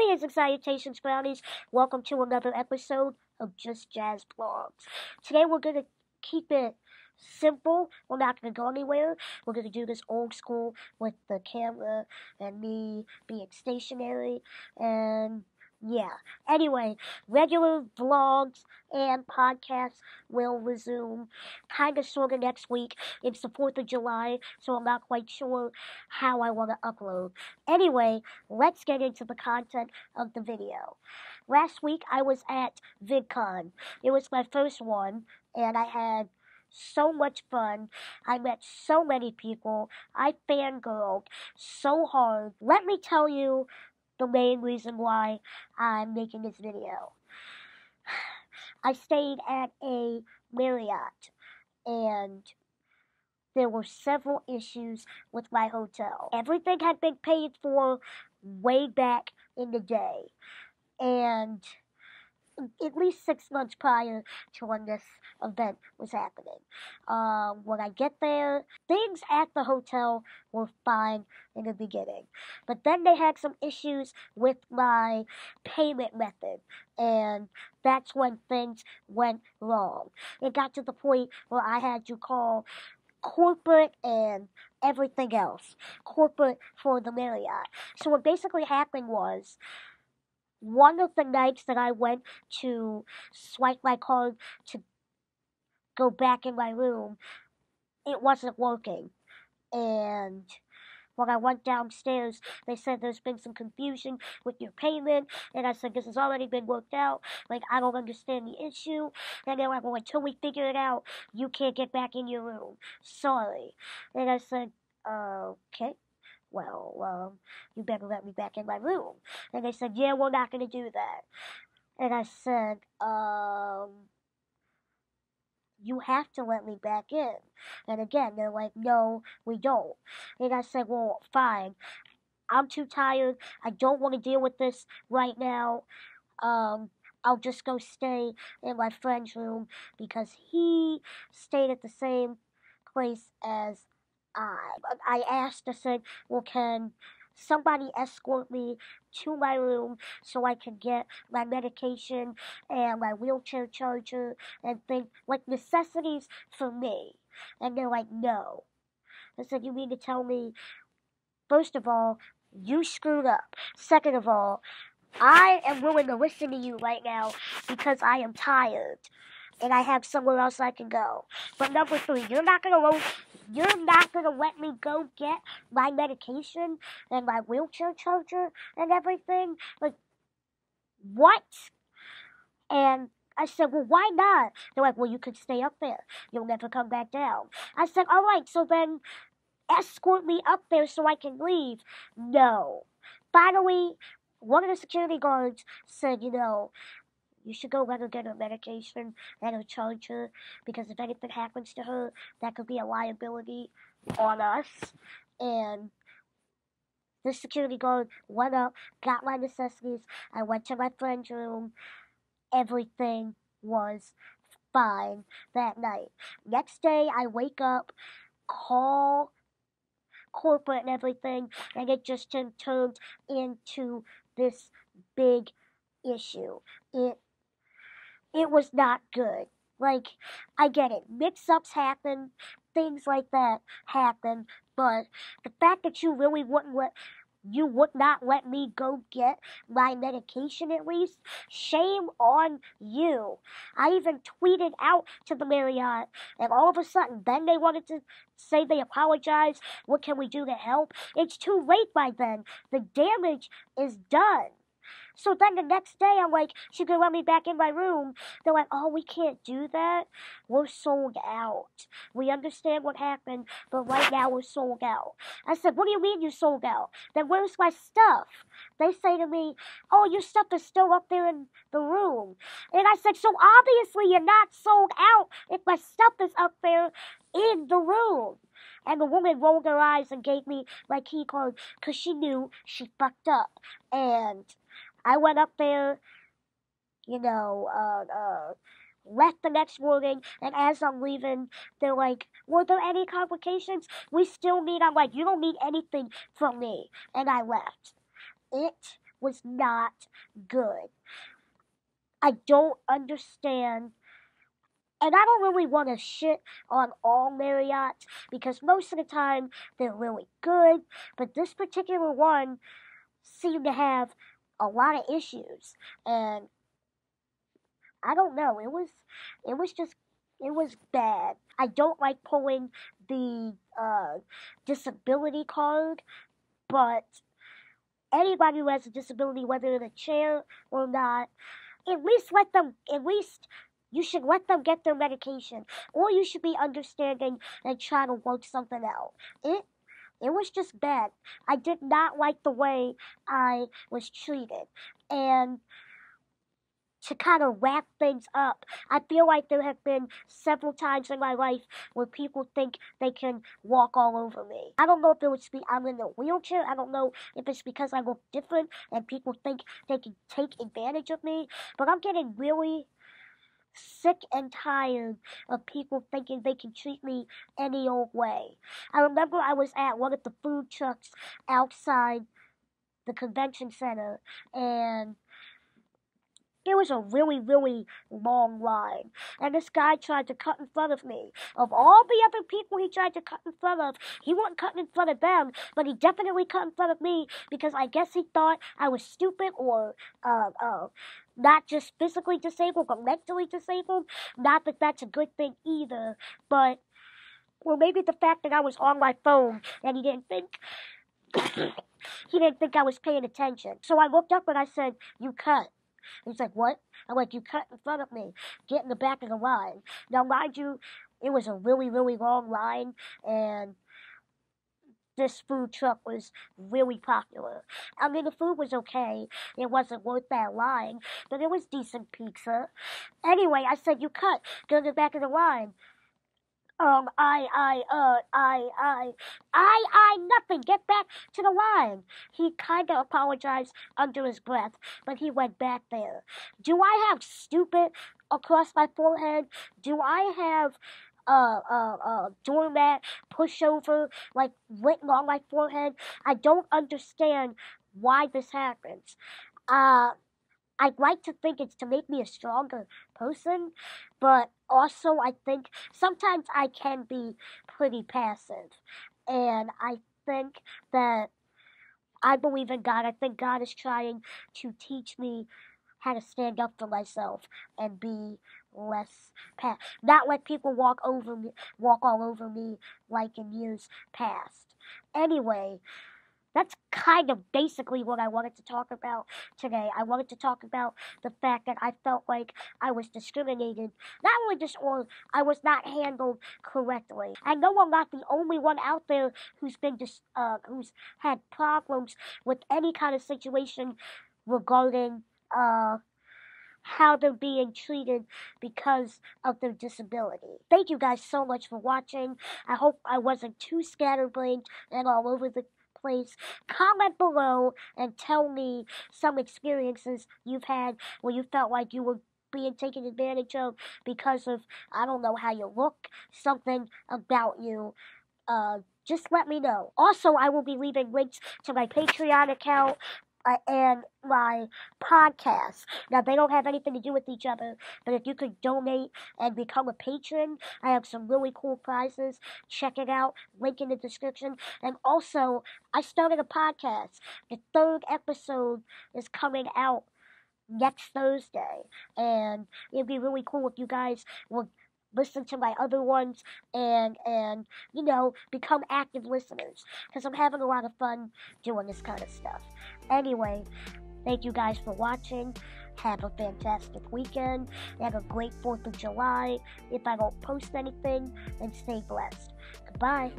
Greetings and salutations, brownies. Welcome to another episode of Just Jazz Blogs. Today we're going to keep it simple. We're not going to go anywhere. We're going to do this old school with the camera and me being stationary. And yeah. Anyway, regular vlogs and podcasts will resume kind of sort of next week. It's the 4th of July, so I'm not quite sure how I want to upload. Anyway, let's get into the content of the video. Last week, I was at VidCon. It was my first one, and I had so much fun. I met so many people. I fangirled so hard. Let me tell you the main reason why I'm making this video. I stayed at a Marriott, and there were several issues with my hotel. Everything had been paid for way back in the day, and at least 6 months prior to when this event was happening. When I get there, things at the hotel were fine in the beginning. But then they had some issues with my payment method, and that's when things went wrong. It got to the point where I had to call corporate and everything else. Corporate for the Marriott. So what basically happened was, one of the nights that I went to swipe my card to go back in my room, it wasn't working. And when I went downstairs, they said there's been some confusion with your payment. And I said, this has already been worked out. Like, I don't understand the issue. And they were like, well, until we figure it out, you can't get back in your room. Sorry. And I said, okay. Well, you better let me back in my room. And they said, yeah, we're not going to do that. And I said, you have to let me back in. And again, they're like, no, we don't. And I said, well, fine. I'm too tired. I don't want to deal with this right now. I'll just go stay in my friend's room because he stayed at the same place as I asked, I said, well, can somebody escort me to my room so I can get my medication and my wheelchair charger and things, like necessities for me? And they're like, no. I said, you mean to tell me, first of all, you screwed up. Second of all, I am willing to listen to you right now because I am tired and I have somewhere else I can go. But number three, you're not gonna let me go get my medication and my wheelchair charger and everything? Like, what? And I said, well, why not? They're like, well, you could stay up there. You'll never come back down. I said, all right, so then escort me up there so I can leave. No. Finally, one of the security guards said, you know, you should go let her get her medication and her charger because if anything happens to her, that could be a liability on us. And the security guard went up, got my necessities. I went to my friend's room. Everything was fine that night. Next day, I wake up, call corporate and everything, and it just turned into this big issue. It was not good. Like, I get it. Mix-ups happen. Things like that happen. But the fact that you really would not let me go get my medication at least, shame on you. I even tweeted out to the Marriott, and all of a sudden, then they wanted to say they apologize. What can we do to help? It's too late by then. The damage is done. So then the next day, I'm like, she could let me back in my room. They're like, oh, we can't do that. We're sold out. We understand what happened, but right now we're sold out. I said, what do you mean you sold out? Then where's my stuff? They say to me, oh, your stuff is still up there in the room. And I said, so obviously you're not sold out if my stuff is up there in the room. And the woman rolled her eyes and gave me my key card because she knew she fucked up. And I went up there, left the next morning, and as I'm leaving, they're like, were there any complications? We still need, I'm like, you don't need anything from me. And I left. It was not good. I don't understand. And I don't really want to shit on all Marriotts, because most of the time they're really good. But this particular one seemed to have a lot of issues. And I don't know. It was bad. I don't like pulling the disability card, but anybody who has a disability, whether in a chair or not, you should let them get their medication, or you should be understanding and try to work something out. It was just bad. I did not like the way I was treated. And to kind of wrap things up, I feel like there have been several times in my life where people think they can walk all over me. I don't know if it was because I'm in a wheelchair. I don't know if it's because I look different and people think they can take advantage of me. But I'm getting really sick and tired of people thinking they can treat me any old way. I remember I was at one of the food trucks outside the convention center, and it was a really, really long line. And this guy tried to cut in front of me. Of all the other people he tried to cut in front of, he wasn't cutting in front of them, but he definitely cut in front of me, because I guess he thought I was stupid or not just physically disabled, but mentally disabled. Not that that's a good thing either, but, well, maybe the fact that I was on my phone and he didn't think, I was paying attention. So I looked up and I said, "You cut." He's like, "What?" I'm like, "You cut in front of me. Get in the back of the line." Now, mind you, it was a really, really long line, and this food truck was really popular. I mean, the food was okay. It wasn't worth that line, but it was decent pizza. Anyway, I said, "You cut. Get in the back of the line." Nothing. Get back to the line. He kind of apologized under his breath, but he went back there. Do I have stupid across my forehead? Do I have doormat pushover, like, written on my forehead? I don't understand why this happens. I'd like to think it's to make me a stronger person, but also I think sometimes I can be pretty passive. And I think that I believe in God. I think God is trying to teach me how to stand up for myself and be less passive. Not let people walk all over me like in years past. Anyway, that's kind of basically what I wanted to talk about today. I wanted to talk about the fact that I felt like I was discriminated. Not only I was not handled correctly. I know I'm not the only one out there who's been who's had problems with any kind of situation regarding how they're being treated because of their disability. Thank you guys so much for watching. I hope I wasn't too scatterbrained and all over the place. Comment below and tell me some experiences you've had where you felt like you were being taken advantage of because of, I don't know, how you look, something about you. Just let me know. Also, I will be leaving links to my Patreon account and my podcast. Now, they don't have anything to do with each other, but if you could donate and become a patron, I have some really cool prizes. Check it out. Link in the description. And also, I started a podcast. The third episode is coming out next Thursday, and it'd be really cool if you guys would listen to my other ones and you know, become active listeners, because I'm having a lot of fun doing this kind of stuff. Anyway, thank you guys for watching. Have a fantastic weekend. Have a great 4th of July. If I don't post anything, then stay blessed. Goodbye.